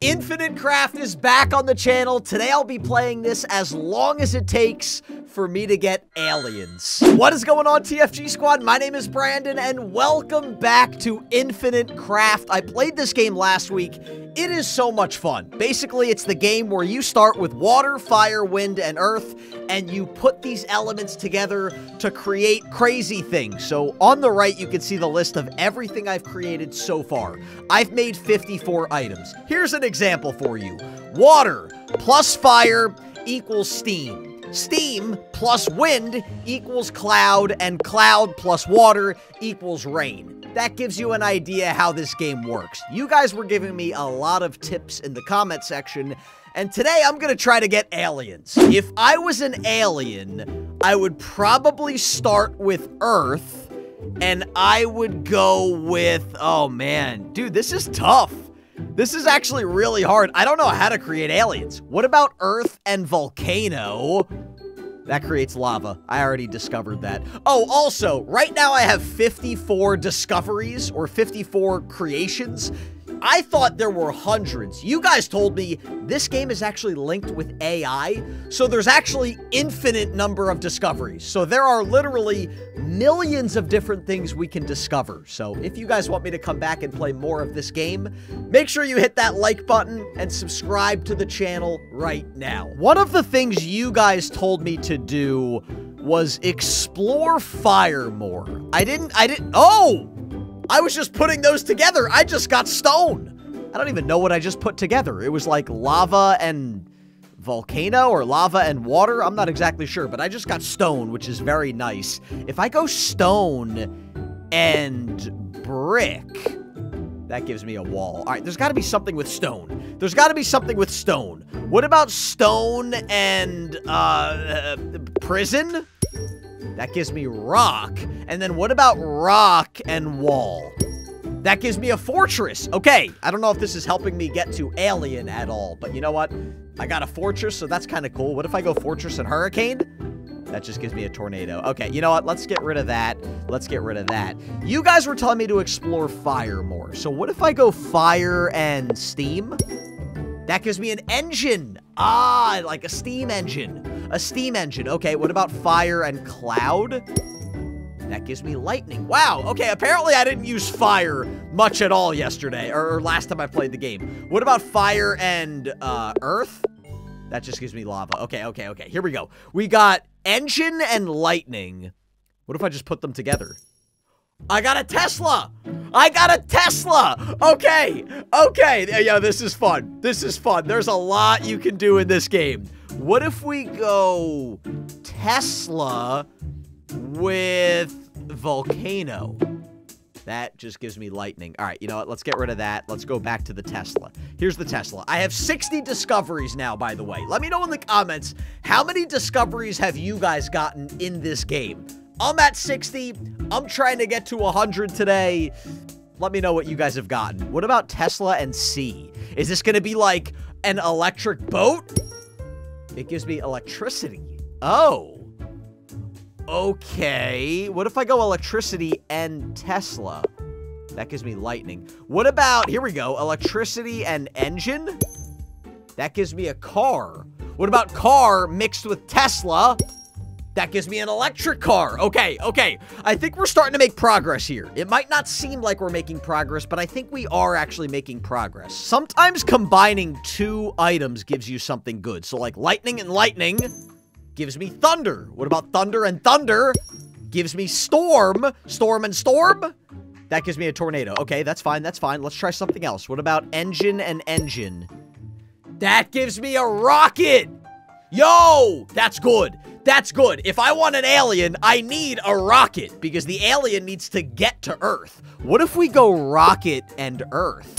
Infinite Craft is back on the channel. Today I'll be playing this as long as it takes for me to get aliens. What is going on, TFG Squad? My name is Brandon, and welcome back to Infinite Craft. I played this game last week. It is so much fun. Basically, it's the game where you start with water, fire, wind, and earth, and you put these elements together to create crazy things. So on the right, you can see the list of everything I've created so far. I've made 54 items. Here's an example for you. Water plus fire equals steam. Steam plus wind equals cloud, and cloud plus water equals rain. That gives you an idea how this game works. You guys were giving me a lot of tips in the comment section, and today I'm gonna try to get aliens. If I was an alien, I would probably start with Earth, and I would go with, oh man, dude, this is tough. This is actually really hard. I don't know how to create aliens. What about Earth and volcano? That creates lava. I already discovered that. Oh, also, right now I have 54 discoveries or 54 creations. I thought there were hundreds. You guys told me this game is actually linked with AI, so there's actually infinite number of discoveries. So there are literally millions of different things we can discover. So if you guys want me to come back and play more of this game, make sure you hit that like button and subscribe to the channel right now. One of the things you guys told me to do was explore fire more. Oh! I was just putting those together. I just got stone. I don't even know what I just put together. It was like lava and volcano or lava and water. I'm not exactly sure, but I just got stone, which is very nice. If I go stone and brick, that gives me a wall. All right, there's got to be something with stone. There's got to be something with stone. What about stone and prison? That gives me rock. And then what about rock and wall? That gives me a fortress. Okay, I don't know if this is helping me get to alien at all, but you know what? I got a fortress, so that's kind of cool. What if I go fortress and hurricane? That just gives me a tornado. Okay, you know what? Let's get rid of that. Let's get rid of that. You guys were telling me to explore fire more. So what if I go fire and steam? That gives me an engine. Ah, like a steam engine. A steam engine. Okay, what about fire and cloud? That gives me lightning. Wow, okay, apparently I didn't use fire much at all yesterday, or last time I played the game. What about fire and earth? That just gives me lava. Okay, okay, okay, here we go. We got engine and lightning. What if I just put them together? I got a Tesla! I got a Tesla! Okay, okay, yeah, this is fun. This is fun. There's a lot you can do in this game. What if we go Tesla with volcano? That just gives me lightning. All right, you know what? Let's get rid of that. Let's go back to the Tesla. Here's the Tesla. I have 60 discoveries now, by the way. Let me know in the comments, how many discoveries have you guys gotten in this game? I'm at 60. I'm trying to get to 100 today. Let me know what you guys have gotten. What about Tesla and sea? Is this going to be like an electric boat? It gives me electricity. Oh. Okay. What if I go electricity and Tesla? That gives me lightning. What about, here we go, electricity and engine? That gives me a car. What about car mixed with Tesla? That gives me an electric car. Okay, okay. I think we're starting to make progress here. It might not seem like we're making progress, but I think we are actually making progress. Sometimes combining two items gives you something good. So like lightning and lightning gives me thunder. What about thunder and thunder gives me storm? Storm and storm? That gives me a tornado. Okay, that's fine, that's fine. Let's try something else. What about engine and engine? That gives me a rocket. Yo, that's good. That's good. If I want an alien, I need a rocket because the alien needs to get to Earth. What if we go rocket and Earth?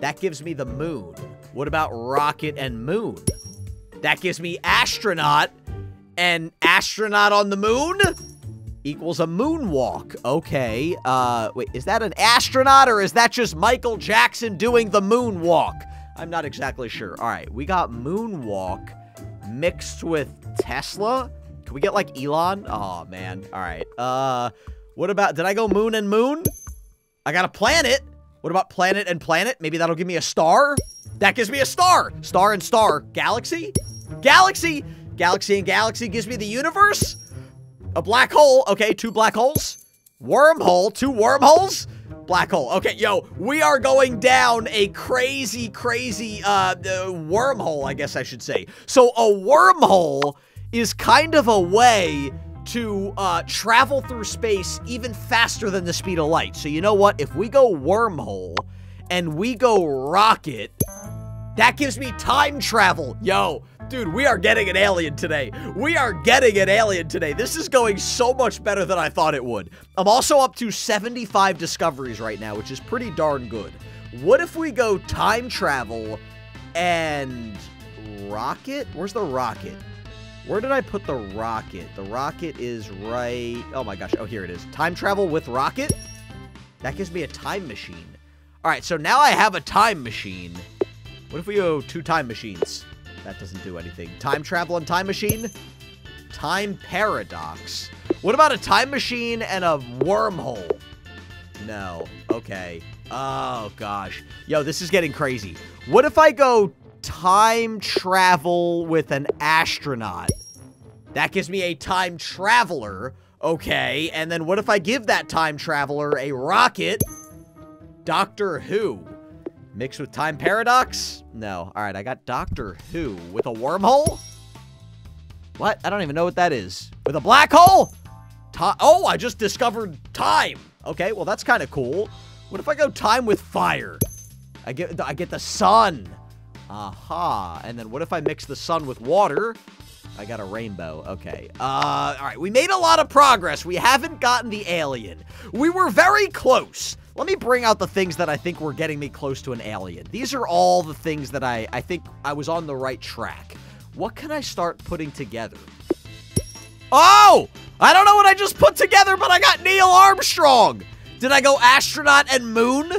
That gives me the moon. What about rocket and moon? That gives me astronaut, and astronaut on the moon equals a moonwalk. Okay, wait, is that an astronaut or is that just Michael Jackson doing the moonwalk? I'm not exactly sure. All right, we got moonwalk mixed with Tesla? Can we get like Elon? Oh man. All right. What about, did I go moon and moon? I got a planet. What about planet and planet? Maybe that'll give me a star. That gives me a star. Star and star. Galaxy? Galaxy? Galaxy and galaxy gives me the universe? A black hole. Okay, two black holes. Wormhole. Two wormholes. Black hole. Okay, yo, we are going down a crazy, crazy wormhole, I guess I should say. So a wormhole is kind of a way to travel through space even faster than the speed of light. So you know what? If we go wormhole and we go rocket, that gives me time travel. Yo, dude, we are getting an alien today. We are getting an alien today. This is going so much better than I thought it would. I'm also up to 75 discoveries right now, which is pretty darn good. What if we go time travel and rocket? Where's the rocket? Where did I put the rocket? The rocket is right... Oh my gosh. Oh, here it is. Time travel with rocket? That gives me a time machine. All right, so now I have a time machine. What if we go two time machines? That doesn't do anything. Time travel and time machine? Time paradox. What about a time machine and a wormhole? No. Okay. Oh gosh. Yo, this is getting crazy. What if I go... time travel with an astronaut? That gives me a time traveler. Okay, and then what if I give that time traveler a rocket? Doctor Who. Mixed with time paradox? No. All right, I got Doctor Who with a wormhole? What? I don't even know what that is. With a black hole? Oh, I just discovered time. Okay, well, that's kind of cool. What if I go time with fire? I get the sun. Aha, and then what if I mix the sun with water? I got a rainbow, okay. All right, we made a lot of progress. We haven't gotten the alien. We were very close. Let me bring out the things that I think were getting me close to an alien. These are all the things that I think I was on the right track. What can I start putting together? Oh! I don't know what I just put together, but I got Neil Armstrong! Did I go astronaut and moon?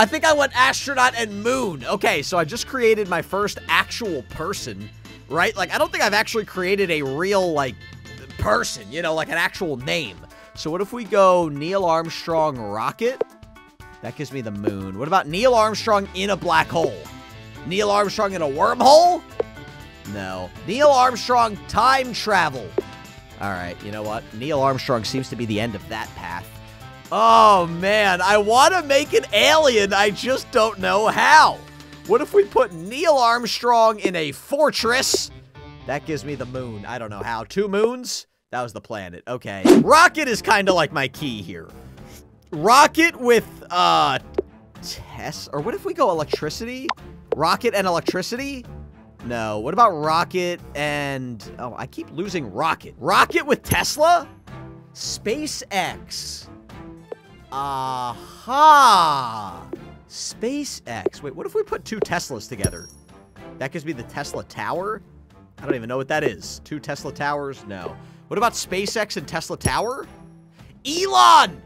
I think I went astronaut and moon. Okay, so I just created my first actual person, right? Like, I don't think I've actually created a real, like, person, you know, like an actual name. So what if we go Neil Armstrong rocket? That gives me the moon. What about Neil Armstrong in a black hole? Neil Armstrong in a wormhole? No. Neil Armstrong time travel. All right, you know what? Neil Armstrong seems to be the end of that path. Oh, man, I want to make an alien. I just don't know how. What if we put Neil Armstrong in a fortress? That gives me the moon. I don't know how. Two moons? That was the planet. Okay. Rocket is kind of like my key here. Rocket with, Tesla. Or what if we go electricity? Rocket and electricity? No. What about rocket and... Oh, I keep losing rocket. Rocket with Tesla? SpaceX. Aha! SpaceX. Wait, what if we put two Teslas together? That gives me the Tesla Tower? I don't even know what that is. Two Tesla Towers? No. What about SpaceX and Tesla Tower? Elon!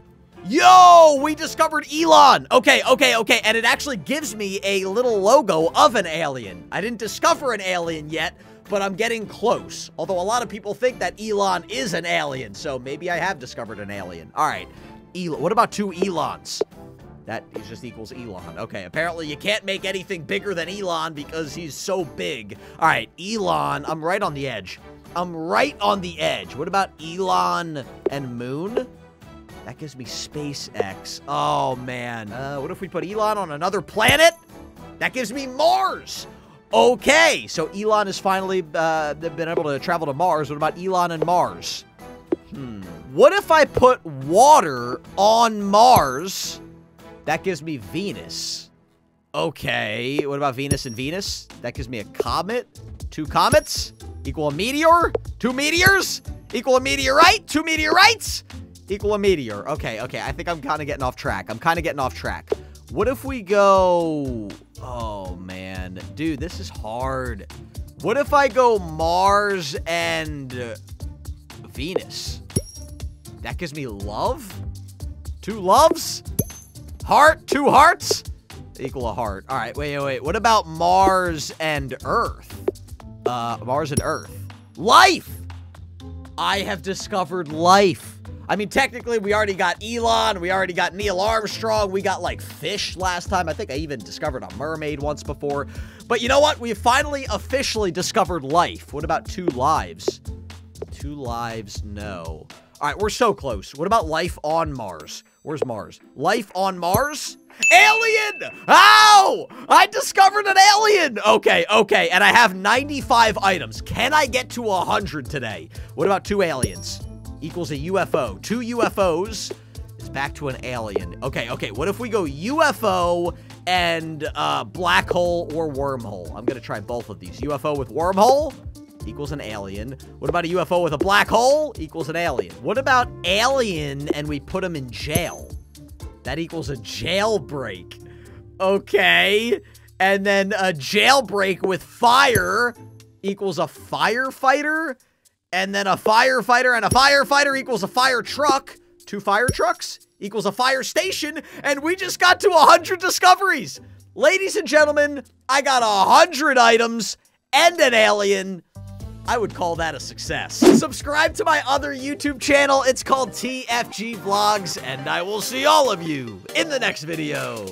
Yo! We discovered Elon! Okay, okay, okay. And it actually gives me a little logo of an alien. I didn't discover an alien yet, but I'm getting close. Although a lot of people think that Elon is an alien, so maybe I have discovered an alien. All right. Elon. What about two Elons? That is just equals Elon. Okay, apparently you can't make anything bigger than Elon because he's so big. All right, Elon. I'm right on the edge. I'm right on the edge. What about Elon and moon? That gives me SpaceX. Oh, man. What if we put Elon on another planet? That gives me Mars. Okay, so Elon has finally been able to travel to Mars. What about Elon and Mars? Hmm. What if I put water on Mars? That gives me Venus. Okay, what about Venus and Venus? That gives me a comet. Two comets equal a meteor. Two meteors equal a meteorite. Two meteorites equal a meteor. Okay, okay, I think I'm kind of getting off track. I'm kind of getting off track. What if we go... Oh, man. Dude, this is hard. What if I go Mars and... Venus. That gives me love. Two loves. Heart. Two hearts. Equal a heart. All right. Wait, wait, wait. What about Mars and Earth? Mars and Earth. Life. I have discovered life. I mean, technically, we already got Elon. We already got Neil Armstrong. We got, like, fish last time. I think I even discovered a mermaid once before. But you know what? We finally officially discovered life. What about two lives? Two lives, no. All right, we're so close. What about life on Mars? Where's Mars? Life on Mars? Alien! Ow! I discovered an alien! Okay, okay, and I have 95 items. Can I get to 100 today? What about two aliens? Equals a UFO. Two UFOs is back to an alien. Okay, okay, what if we go UFO and black hole or wormhole? I'm gonna try both of these. UFO with wormhole equals an alien. What about a UFO with a black hole? Equals an alien. What about alien and we put him in jail? That equals a jailbreak. Okay. And then a jailbreak with fire equals a firefighter. And then a firefighter and a firefighter equals a fire truck. Two fire trucks equals a fire station. And we just got to 100 discoveries. Ladies and gentlemen, I got 100 items and an alien. I would call that a success. Subscribe to my other YouTube channel. It's called TFG Vlogs, and I will see all of you in the next video.